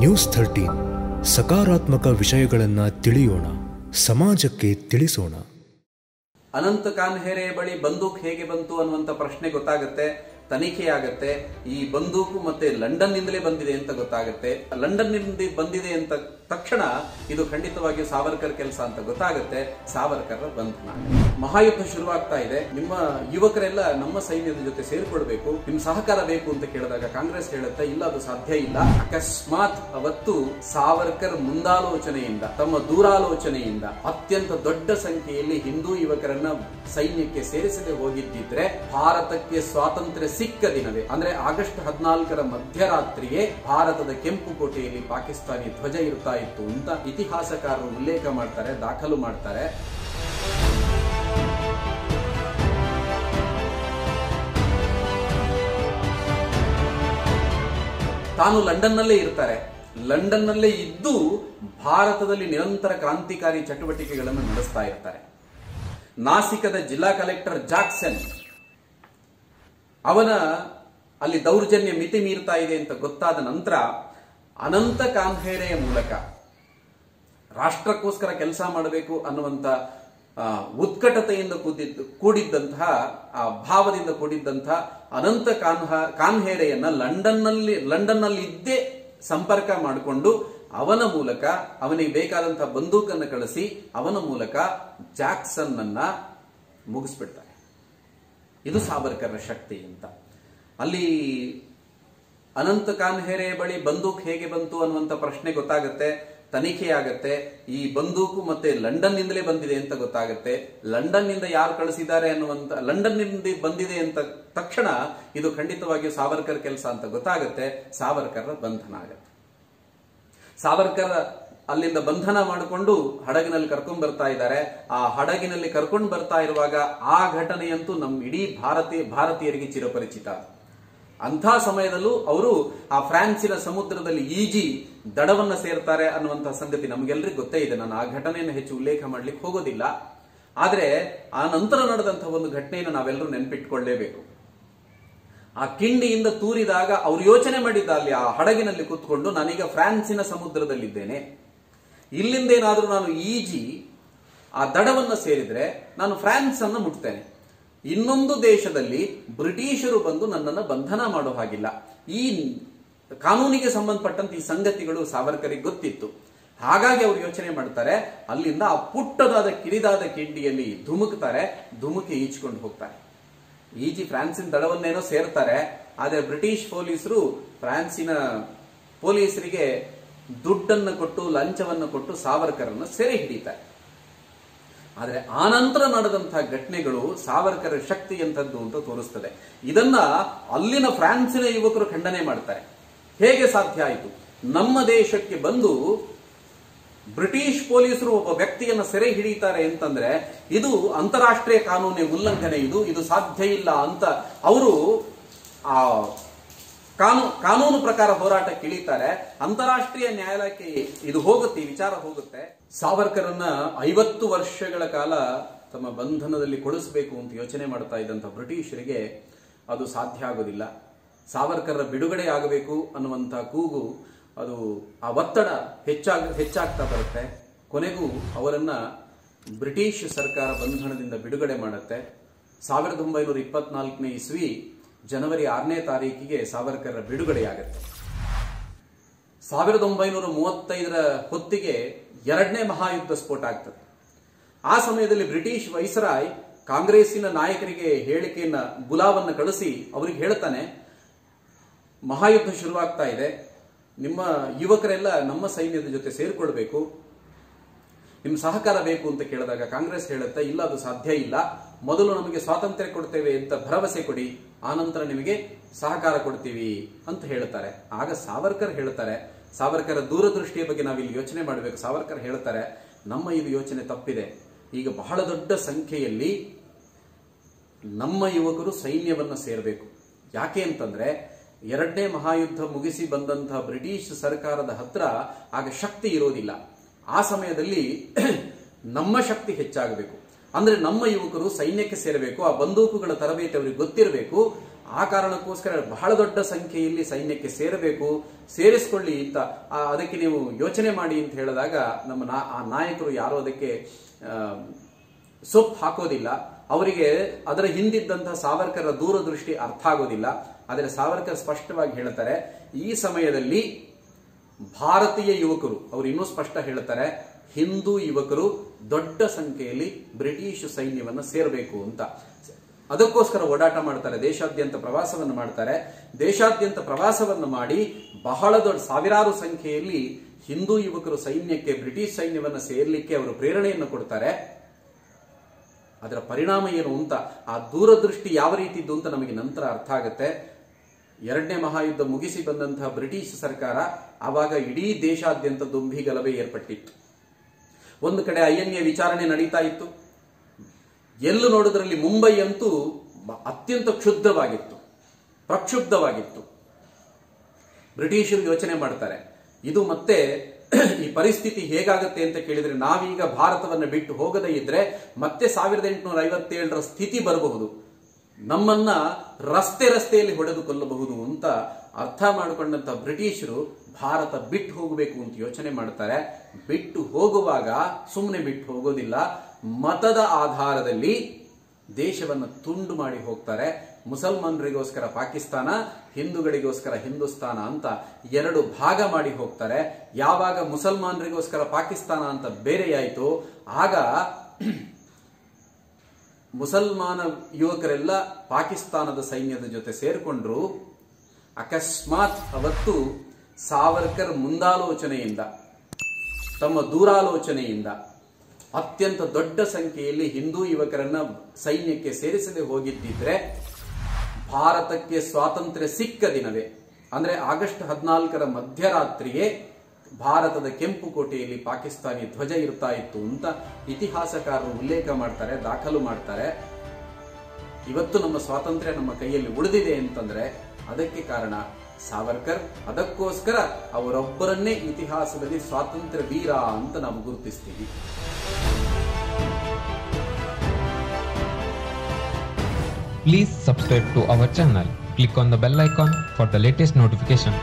News 13 ಸಕಾರಾತ್ಮಕ ವಿಷಯಗಳನ್ನು ತಿಳಿಯೋಣ, ಸಮಾಜಕ್ಕೆ ತಿಳಿಸೋಣ. ಅನಂತ ಕಾನ್ಹೇರೆ ಬಳಿ ಬಂದೂಕು ಹೇಗೆ ಬಂತು ಅನ್ನುವಂತ ಪ್ರಶ್ನೆ ಗೊತ್ತಾಗುತ್ತೆ, ತನಿಖೆಯಾಗುತ್ತೆ. ಈ ಬಂದೂಕು ಮತ್ತೆ ಲಂಡನ್ ನಿಂದಲೇ ಬಂದಿದೆ ಅಂತ ಗೊತ್ತಾಗುತ್ತೆ. ಲಂಡನ್ ನಿಂದ ಬಂದಿದೆ ಅಂತ ತಕ್ಷಣ ಇದು ಖಂಡಿತವಾಗಿ ಸಾವರ್ಕರ್ ಕೆಲಸ ಅಂತ ಗೊತ್ತಾಗುತ್ತೆ. ಸಾವರ್ಕರ್ ಬಂಧನ, ಮಹಾಯುದ್ಧ ಶುರುವಾಗ್ತಾ ಇದೆ. ನಿಮ್ಮ ಯುವಕರೆಲ್ಲ ನಮ್ಮ ಸೈನ್ಯದ ಜೊತೆ ಸೇರ್ಕೊಳ್ಬೇಕು, ನಿಮ್ ಸಹಕಾರ ಬೇಕು ಅಂತ ಕೇಳಿದಾಗ ಕಾಂಗ್ರೆಸ್ ಹೇಳುತ್ತೆ ಇಲ್ಲ, ಅದು ಸಾಧ್ಯ ಇಲ್ಲ. ಅಕಸ್ಮಾತ್ ಅವತ್ತು ಸಾವರ್ಕರ್ ಮುಂದಾಲೋಚನೆಯಿಂದ, ತಮ್ಮ ದೂರಾಲೋಚನೆಯಿಂದ ಅತ್ಯಂತ ದೊಡ್ಡ ಸಂಖ್ಯೆಯಲ್ಲಿ ಹಿಂದೂ ಯುವಕರನ್ನ ಸೈನ್ಯಕ್ಕೆ ಸೇರಿಸದೆ ಹೋಗಿದ್ದಿದ್ರೆ ಭಾರತಕ್ಕೆ ಸ್ವಾತಂತ್ರ್ಯ ಸಿಕ್ಕ ದಿನವೇ, ಅಂದ್ರೆ ಆಗಸ್ಟ್ 14 ಮಧ್ಯರಾತ್ರಿಯೇ ಭಾರತದ ಕೆಂಪು ಕೋಟೆಯಲ್ಲಿ ಪಾಕಿಸ್ತಾನಿ ಧ್ವಜ ಇರುತ್ತಾ ಇತ್ತು ಅಂತ ಇತಿಹಾಸಕಾರರು ಉಲ್ಲೇಖ ಮಾಡ್ತಾರೆ, ದಾಖಲು ಮಾಡ್ತಾರೆ. ತಾನು ಲಂಡನ್ನಲ್ಲೇ ಇರ್ತಾರೆ, ಲಂಡನ್ನಲ್ಲೇ ಇದ್ದು ಭಾರತದಲ್ಲಿ ನಿರಂತರ ಕ್ರಾಂತಿಕಾರಿ ಚಟುವಟಿಕೆಗಳನ್ನು ನಡೆಸ್ತಾ ಇರ್ತಾರೆ. ನಾಸಿಕದ ಜಿಲ್ಲಾ ಕಲೆಕ್ಟರ್ ಜಾಕ್ಸನ್, ಅವನ ಅಲ್ಲಿ ದೌರ್ಜನ್ಯ ಮಿತಿ ಮೀರ್ತಾ ಇದೆ ಅಂತ ಗೊತ್ತಾದ ನಂತರ ಅನಂತ ಕಾನ್ಹೇರೆಯ ಮೂಲಕ ರಾಷ್ಟ್ರಕ್ಕೋಸ್ಕರ ಕೆಲಸ ಮಾಡಬೇಕು ಅನ್ನುವಂಥ ಉತ್ಕಟತೆಯಿಂದ ಕೂಡಿದ್ದಂತಹ ಆ ಭಾವದಿಂದ ಕೂಡಿದ್ದಂತಹ ಅನಂತ ಕಾನ್ಹೇರೆಯನ್ನ ಲಂಡನ್ನಲ್ಲಿ ಇದ್ದೇ ಸಂಪರ್ಕ ಮಾಡಿಕೊಂಡು ಅವನ ಮೂಲಕ ಅವನಿಗೆ ಬೇಕಾದಂತಹ ಬಂದೂಕನ್ನು ಕಳಿಸಿ ಅವನ ಮೂಲಕ ಜಾಕ್ಸನ್ ಅನ್ನ ಮುಗಿಸ್ಬಿಡ್ತಾರೆ. ಇದು ಸಾವರ್ಕರ್ನ ಶಕ್ತಿ ಅಂತ. ಅಲ್ಲಿ ಅನಂತ ಕಾನ್ಹೇರೆ ಬಳಿ ಬಂದೂಕು ಹೇಗೆ ಬಂತು ಅನ್ನುವಂಥ ಪ್ರಶ್ನೆ ಗೊತ್ತಾಗುತ್ತೆ, ತನಿಖೆಯಾಗತ್ತೆ. ಈ ಬಂದೂಕು ಮತ್ತೆ ಲಂಡನ್ ನಿಂದಲೇ ಬಂದಿದೆ ಅಂತ ಗೊತ್ತಾಗುತ್ತೆ. ಲಂಡನ್ ನಿಂದ ಯಾರು ಕಳಿಸಿದ್ದಾರೆ ಅನ್ನುವಂಥ, ಲಂಡನ್ ನಿಂದ ಬಂದಿದೆ ಅಂತ ತಕ್ಷಣ ಇದು ಖಂಡಿತವಾಗಿಯೂ ಸಾವರ್ಕರ್ ಕೆಲಸ ಅಂತ ಗೊತ್ತಾಗುತ್ತೆ. ಸಾವರ್ಕರ್ ಬಂಧನ ಆಗತ್ತೆ. ಸಾವರ್ಕರ್ ಅಲ್ಲಿಂದ ಬಂಧನ ಮಾಡಿಕೊಂಡು ಹಡಗಿನಲ್ಲಿ ಕರ್ಕೊಂಡು ಬರ್ತಾ ಇದ್ದಾರೆ. ಆ ಹಡಗಿನಲ್ಲಿ ಕರ್ಕೊಂಡು ಬರ್ತಾ ಇರುವಾಗ ಆ ಘಟನೆಯಂತೂ ನಮ್ಮ ಇಡೀ ಭಾರತೀಯರಿಗೆ ಚಿರಪರಿಚಿತ. ಅಂಥ ಸಮಯದಲ್ಲೂ ಅವರು ಆ ಫ್ರಾನ್ಸಿನ ಸಮುದ್ರದಲ್ಲಿ ಈಜಿ ದಡವನ್ನ ಸೇರ್ತಾರೆ ಅನ್ನುವಂತಹ ಸಂಗತಿ ನಮಗೆಲ್ಲರಿಗೂ ಗೊತ್ತೇ ಇದೆ. ನಾನು ಆ ಘಟನೆಯನ್ನು ಹೆಚ್ಚು ಉಲ್ಲೇಖ ಮಾಡಲಿಕ್ಕೆ ಹೋಗೋದಿಲ್ಲ. ಆದರೆ ಆ ನಂತರ ನಡೆದಂತಹ ಒಂದು ಘಟನೆಯನ್ನು ನಾವೆಲ್ಲರೂ ನೆನಪಿಟ್ಕೊಳ್ಳೇಬೇಕು. ಆ ಕಿಂಡಿಯಿಂದ ತೂರಿದಾಗ ಅವ್ರು ಯೋಚನೆ ಮಾಡಿದ್ದ, ಅಲ್ಲಿ ಆ ಹಡಗಿನಲ್ಲಿ ಕೂತ್ಕೊಂಡು ನಾನೀಗ ಫ್ರಾನ್ಸಿನ ಸಮುದ್ರದಲ್ಲಿದ್ದೇನೆ, ಇಲ್ಲಿಂದೇನಾದರೂ ನಾನು ಈಜಿ ಆ ದಡವನ್ನು ಸೇರಿದ್ರೆ ನಾನು ಫ್ರಾನ್ಸ್ ಅನ್ನು ಮುಟ್ತೇನೆ, ಇನ್ನೊಂದು ದೇಶದಲ್ಲಿ ಬ್ರಿಟಿಷರು ಬಂದು ನನ್ನನ್ನು ಬಂಧನ ಮಾಡೋ ಹಾಗಿಲ್ಲ. ಈ ಕಾನೂನಿಗೆ ಸಂಬಂಧಪಟ್ಟಂತ ಈ ಸಂಗತಿಗಳು ಸಾವರ್ಕರಿಗೆ ಗೊತ್ತಿತ್ತು. ಹಾಗಾಗಿ ಅವರು ಯೋಚನೆ ಮಾಡ್ತಾರೆ, ಅಲ್ಲಿಂದ ಆ ಪುಟ್ಟದಾದ ಕಿರಿದಾದ ಕಿಂಡಿಯಲ್ಲಿ ಧುಮುಕ್ತಾರೆ, ಧುಮುಕಿ ಈಜ್ಕೊಂಡು ಹೋಗ್ತಾರೆ. ಈಜಿ ಫ್ರಾನ್ಸಿನ ದಡವನ್ನೇನೋ ಸೇರ್ತಾರೆ. ಆದರೆ ಬ್ರಿಟಿಷ್ ಪೊಲೀಸರು ಫ್ರಾನ್ಸಿನ ಪೊಲೀಸರಿಗೆ ದುಡ್ಡನ್ನು ಕೊಟ್ಟು, ಲಂಚವನ್ನು ಕೊಟ್ಟು ಸಾವರ್ಕರನ್ನು ಸೆರೆ ಹಿಡಿತಾರೆ. ಆದರೆ ಆನಂತರ ನಡೆದಂತಹ ಘಟನೆಗಳು ಸಾವರ್ಕರ ಶಕ್ತಿಯಂಥದ್ದು ಅಂತ ತೋರಿಸ್ತದೆ. ಇದನ್ನ ಅಲ್ಲಿನ ಫ್ರಾನ್ಸಿನ ಯುವಕರು ಖಂಡನೆ ಮಾಡ್ತಾರೆ. ಹೇಗೆ ಸಾಧ್ಯ ಆಯಿತು? ನಮ್ಮ ದೇಶಕ್ಕೆ ಬಂದು ಬ್ರಿಟಿಷ್ ಪೊಲೀಸರು ಒಬ್ಬ ವ್ಯಕ್ತಿಯನ್ನು ಸೆರೆ ಹಿಡಿತಾರೆ ಅಂತಂದ್ರೆ ಇದು ಅಂತಾರಾಷ್ಟ್ರೀಯ ಕಾನೂನಿನ ಉಲ್ಲಂಘನೆ, ಇದು ಇದು ಸಾಧ್ಯ ಇಲ್ಲ ಅಂತ ಅವರು ಆ ಕಾನೂನು ಪ್ರಕಾರ ಹೋರಾಟಕ್ಕೆ ಇಳಿತಾರೆ. ಅಂತಾರಾಷ್ಟ್ರೀಯ ನ್ಯಾಯಾಲಯಕ್ಕೆ ಇದು ಹೋಗುತ್ತೆ, ವಿಚಾರ ಹೋಗುತ್ತೆ. ಸಾವರ್ಕರನ್ನ 50 ವರ್ಷಗಳ ಕಾಲ ತಮ್ಮ ಬಂಧನದಲ್ಲಿ ಕೊಡಿಸಬೇಕು ಅಂತ ಯೋಚನೆ ಮಾಡ್ತಾ ಇದ್ದಂಥ ಬ್ರಿಟಿಷರಿಗೆ ಅದು ಸಾಧ್ಯ ಆಗೋದಿಲ್ಲ. ಸಾವರ್ಕರ ಬಿಡುಗಡೆ ಆಗಬೇಕು ಅನ್ನುವಂಥ ಕೂಗು, ಅದು ಆ ಒತ್ತಡ ಹೆಚ್ಚಾಗ್ತಾ ಬರುತ್ತೆ. ಕೊನೆಗೂ ಅವರನ್ನ ಬ್ರಿಟಿಷ್ ಸರ್ಕಾರ ಬಂಧನದಿಂದ ಬಿಡುಗಡೆ ಮಾಡುತ್ತೆ. 1924ನೇ ಇಸ್ವಿ ಜನವರಿ 6ನೇ ತಾರೀಕಿಗೆ ಸಾವರ್ಕರ ಬಿಡುಗಡೆಯಾಗುತ್ತೆ. 1935ರ ಹೊತ್ತಿಗೆ 2ನೇ ಮಹಾಯುದ್ಧ ಸ್ಫೋಟ ಆಗ್ತದೆ. ಆ ಸಮಯದಲ್ಲಿ ಬ್ರಿಟಿಷ್ ವೈಸರಾಯ್ ಕಾಂಗ್ರೆಸ್ಸಿನ ನಾಯಕರಿಗೆ ಬುಲಾವನ್ನು ಕಳಿಸಿ ಅವರಿಗೆ ಹೇಳ್ತಾನೆ, ಮಹಾಯುದ್ಧ ಶುರುವಾಗ್ತಾ ಇದೆ, ನಿಮ್ಮ ಯುವಕರೆಲ್ಲ ನಮ್ಮ ಸೈನ್ಯದ ಜೊತೆ ಸೇರ್ಕೊಳ್ಬೇಕು, ನಿಮ್ಮ ಸಹಕಾರ ಬೇಕು ಅಂತ ಕೇಳಿದಾಗ ಕಾಂಗ್ರೆಸ್ ಹೇಳುತ್ತೆ ಇಲ್ಲ, ಅದು ಸಾಧ್ಯ ಇಲ್ಲ, ಮೊದಲು ನಮಗೆ ಸ್ವಾತಂತ್ರ್ಯ ಕೊಡ್ತೇವೆ ಅಂತ ಭರವಸೆ ಕೊಡಿ, ಆನಂತರ ನಿಮಗೆ ಸಹಕಾರ ಕೊಡ್ತೀವಿ ಅಂತ ಹೇಳ್ತಾರೆ. ಆಗ ಸಾವರ್ಕರ್ ಹೇಳ್ತಾರೆ, ಸಾವರ್ಕರ ದೂರದೃಷ್ಟಿಯ ಬಗ್ಗೆ ನಾವಿಲ್ಲಿ ಯೋಚನೆ ಮಾಡಬೇಕು. ಸಾವರ್ಕರ್ ಹೇಳ್ತಾರೆ, ನಮ್ಮ ಇದು ಯೋಚನೆ ತಪ್ಪಿದೆ, ಈಗ ಬಹಳ ದೊಡ್ಡ ಸಂಖ್ಯೆಯಲ್ಲಿ ನಮ್ಮ ಯುವಕರು ಸೈನ್ಯವನ್ನು ಸೇರಬೇಕು. ಯಾಕೆ ಅಂತಂದ್ರೆ 2ನೇ ಮಹಾಯುದ್ಧ ಮುಗಿಸಿ ಬಂದಂತಹ ಬ್ರಿಟಿಷ್ ಸರ್ಕಾರದ ಹತ್ರ ಆಗ ಶಕ್ತಿ ಇರೋದಿಲ್ಲ. ಆ ಸಮಯದಲ್ಲಿ ನಮ್ಮ ಶಕ್ತಿ ಹೆಚ್ಚಾಗಬೇಕು, ಅಂದ್ರೆ ನಮ್ಮ ಯುವಕರು ಸೈನ್ಯಕ್ಕೆ ಸೇರಬೇಕು, ಆ ಬಂದೂಕುಗಳ ತರಬೇತಿ ಅವರಿಗೆ ಗೊತ್ತಿರಬೇಕು, ಆ ಕಾರಣಕ್ಕೋಸ್ಕರ ಬಹಳ ದೊಡ್ಡ ಸಂಖ್ಯೆಯಲ್ಲಿ ಸೈನ್ಯಕ್ಕೆ ಸೇರಬೇಕು, ಸೇರಿಸಿಕೊಳ್ಳಿ ಅಂತ ಅದಕ್ಕೆ ನೀವು ಯೋಚನೆ ಮಾಡಿ ಅಂತ ಹೇಳಿದಾಗ ನಮ್ಮ ಆ ನಾಯಕರು ಯಾರು ಅದಕ್ಕೆ ಸೊಪ್ಪು ಹಾಕೋದಿಲ್ಲ. ಅವರಿಗೆ ಅದರ ಹಿಂದಿದ್ದಂತಹ ಸಾವರ್ಕರ ದೂರದೃಷ್ಟಿ ಅರ್ಥ ಆಗೋದಿಲ್ಲ. ಆದರೆ ಸಾವರ್ಕರ್ ಸ್ಪಷ್ಟವಾಗಿ ಹೇಳ್ತಾರೆ, ಈ ಸಮಯದಲ್ಲಿ ಭಾರತೀಯ ಯುವಕರು, ಅವರು ಇನ್ನೂ ಸ್ಪಷ್ಟ ಹೇಳ್ತಾರೆ, ಹಿಂದೂ ಯುವಕರು ದೊಡ್ಡ ಸಂಖ್ಯೆಯಲ್ಲಿ ಬ್ರಿಟಿಷ್ ಸೈನ್ಯವನ್ನು ಸೇರಬೇಕು ಅಂತ. ಅದಕ್ಕೋಸ್ಕರ ಓಡಾಟ ಮಾಡ್ತಾರೆ, ದೇಶಾದ್ಯಂತ ಪ್ರವಾಸವನ್ನು ಮಾಡ್ತಾರೆ. ದೇಶಾದ್ಯಂತ ಪ್ರವಾಸವನ್ನು ಮಾಡಿ ಬಹಳ ದೊಡ್ಡ ಸಾವಿರಾರು ಸಂಖ್ಯೆಯಲ್ಲಿ ಹಿಂದೂ ಯುವಕರು ಸೈನ್ಯಕ್ಕೆ, ಬ್ರಿಟಿಷ್ ಸೈನ್ಯವನ್ನು ಸೇರಲಿಕ್ಕೆ ಅವರು ಪ್ರೇರಣೆಯನ್ನು ಕೊಡ್ತಾರೆ. ಅದರ ಪರಿಣಾಮ ಏನು ಅಂತ, ಆ ದೂರದೃಷ್ಟಿ ಯಾವ ರೀತಿ ಇದ್ದು ಅಂತ ನಮಗೆ ನಂತರ ಅರ್ಥ ಆಗುತ್ತೆ. ಎರಡನೇ ಮಹಾಯುದ್ಧ ಮುಗಿಸಿ ಬಂದಂತಹ ಬ್ರಿಟಿಷ್ ಸರ್ಕಾರ ಆವಾಗ ಇಡೀ ದೇಶಾದ್ಯಂತ ದುಂಬಿ ಗಲಭೆ ಏರ್ಪಟ್ಟಿತ್ತು. ಒಂದು ಕಡೆ INA ವಿಚಾರಣೆ ನಡೀತಾ ಇತ್ತು. ಎಲ್ಲೂ ನೋಡೋದ್ರಲ್ಲಿ ಮುಂಬೈ ಅಂತೂ ಅತ್ಯಂತ ಕ್ಷುಬ್ಧವಾಗಿತ್ತು, ಪ್ರಕ್ಷುಬ್ಧವಾಗಿತ್ತು. ಬ್ರಿಟಿಷರು ಯೋಚನೆ ಮಾಡ್ತಾರೆ, ಇದು ಮತ್ತೆ ಈ ಪರಿಸ್ಥಿತಿ ಹೇಗಾಗುತ್ತೆ ಅಂತ ಕೇಳಿದ್ರೆ, ನಾವೀಗ ಭಾರತವನ್ನು ಬಿಟ್ಟು ಹೋಗದೇ ಇದ್ರೆ ಮತ್ತೆ 1857ರ ಸ್ಥಿತಿ ಬರಬಹುದು, ನಮ್ಮನ್ನ ರಸ್ತೆ ರಸ್ತೆಯಲ್ಲಿ ಹೊಡೆದು ಕೊಲ್ಲಬಹುದು ಅಂತ ಅರ್ಥ ಮಾಡಿಕೊಂಡಂತ ಬ್ರಿಟಿಷರು ಭಾರತ ಬಿಟ್ಟು ಹೋಗಬೇಕು ಅಂತ ಯೋಚನೆ ಮಾಡ್ತಾರೆ. ಬಿಟ್ಟು ಹೋಗುವಾಗ ಸುಮ್ಮನೆ ಬಿಟ್ಟು ಹೋಗೋದಿಲ್ಲ, ಮತದ ಆಧಾರದಲ್ಲಿ ದೇಶವನ್ನು ತುಂಡು ಮಾಡಿ ಹೋಗ್ತಾರೆ. ಮುಸಲ್ಮಾನರಿಗೋಸ್ಕರ ಪಾಕಿಸ್ತಾನ, ಹಿಂದೂಗಳಿಗೋಸ್ಕರ ಹಿಂದೂಸ್ತಾನ ಅಂತ ಎರಡು ಭಾಗ ಮಾಡಿ ಹೋಗ್ತಾರೆ. ಯಾವಾಗ ಮುಸಲ್ಮಾನರಿಗೋಸ್ಕರ ಪಾಕಿಸ್ತಾನ ಅಂತ ಬೇರೆಯಾಯಿತು, ಆಗ ಮುಸಲ್ಮಾನ ಯುವಕರೆಲ್ಲ ಪಾಕಿಸ್ತಾನದ ಸೈನ್ಯದ ಜೊತೆ ಸೇರಿಕೊಂಡ್ರು. ಅಕಸ್ಮಾತ್ ಅವತ್ತು ಸಾವರ್ಕರ್ ಮುಂದಾಲೋಚನೆಯಿಂದ, ತಮ್ಮ ದೂರಾಲೋಚನೆಯಿಂದ ಅತ್ಯಂತ ದೊಡ್ಡ ಸಂಖ್ಯೆಯಲ್ಲಿ ಹಿಂದೂ ಯುವಕರನ್ನ ಸೈನ್ಯಕ್ಕೆ ಸೇರಿಸದೆ ಹೋಗಿದ್ದಿದ್ರೆ ಭಾರತಕ್ಕೆ ಸ್ವಾತಂತ್ರ್ಯ ಸಿಕ್ಕ ದಿನವೇ, ಅಂದ್ರೆ ಆಗಸ್ಟ್ 14ರ ಮಧ್ಯರಾತ್ರಿಯೇ ಭಾರತದ ಕೆಂಪು ಕೋಟೆಯಲ್ಲಿ ಪಾಕಿಸ್ತಾನಿ ಧ್ವಜ ಇರ್ತಾ ಇತ್ತು ಅಂತ ಇತಿಹಾಸಕಾರರು ಉಲ್ಲೇಖ ಮಾಡ್ತಾರೆ, ದಾಖಲು ಮಾಡ್ತಾರೆ. ಇವತ್ತು ನಮ್ಮ ಸ್ವಾತಂತ್ರ್ಯ ನಮ್ಮ ಕೈಯಲ್ಲಿ ಉಳಿದಿದೆ ಅಂತಂದ್ರೆ ಅದಕ್ಕೆ ಕಾರಣ ಸಾವರ್ಕರ್. ಅದಕ್ಕೋಸ್ಕರ ಅವರೊಬ್ಬರನ್ನೇ ಇತಿಹಾಸದಲ್ಲಿ ಸ್ವಾತಂತ್ರ್ಯ ವೀರ ಅಂತ ನಾವು ಗುರುತಿಸ್ತೀವಿ. Please subscribe to our channel. Click on the bell icon for the latest notification.